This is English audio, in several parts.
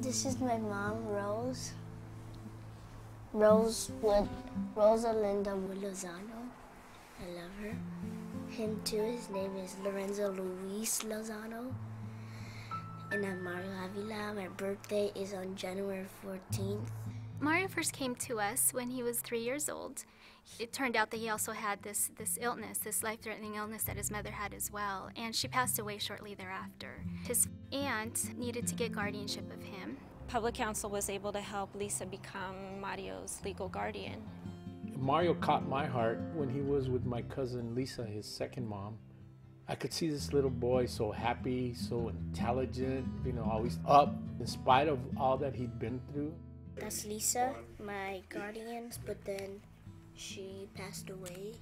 This is my mom, Rose. Rosa Linda Lozano. I love her. Him too, his name is Lorenzo Luis Lozano. And I'm Mario Avila. My birthday is on January 14th. Mario first came to us when he was 3 years old. It turned out that he also had this illness, this life-threatening illness that his mother had as well, and she passed away shortly thereafter. His aunt needed to get guardianship of him. Public Counsel was able to help Lisa become Mario's legal guardian. Mario caught my heart when he was with my cousin Lisa, his second mom. I could see this little boy so happy, so intelligent, you know, always up, in spite of all that he'd been through. That's Lisa, my guardian, but then she passed away.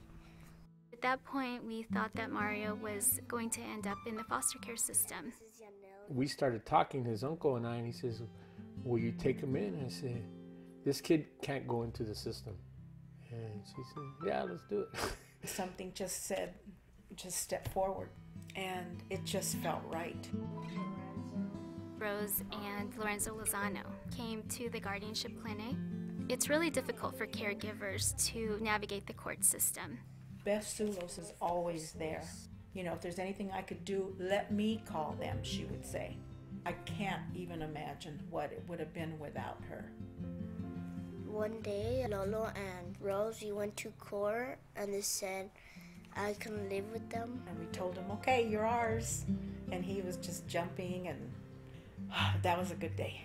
At that point, we thought that Mario was going to end up in the foster care system. We started talking, his uncle and I, and he says, "Will you take him in?" I said, "This kid can't go into the system." And she said, "Yeah, let's do it." Something just said, just step forward, and it just felt right. Rose and Lorenzo Lozano came to the guardianship clinic. It's really difficult for caregivers to navigate the court system. Beth Sulos is always there. You know, if there's anything I could do, let me call them, she would say. I can't even imagine what it would have been without her. One day, Lolo and Rose, we went to court, and they said I couldn't live with them. And we told him, "Okay, you're ours." And he was just jumping, and that was a good day.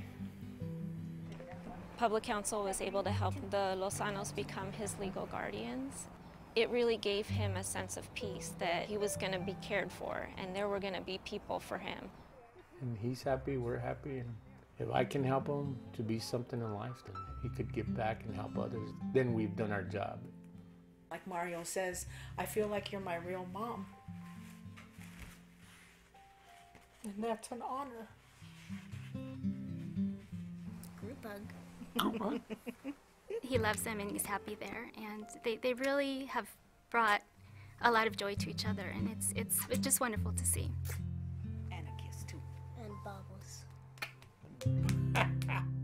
Public Counsel was able to help the Lozanos become his legal guardians. It really gave him a sense of peace that he was going to be cared for and there were going to be people for him. And he's happy, we're happy, and if I can help him to be something in life, then he could give back and help others, then we've done our job. Like Mario says, "I feel like you're my real mom." And that's an honor. Bug. He loves them and he's happy there, and they really have brought a lot of joy to each other, and it's just wonderful to see. And a kiss too. And bubbles.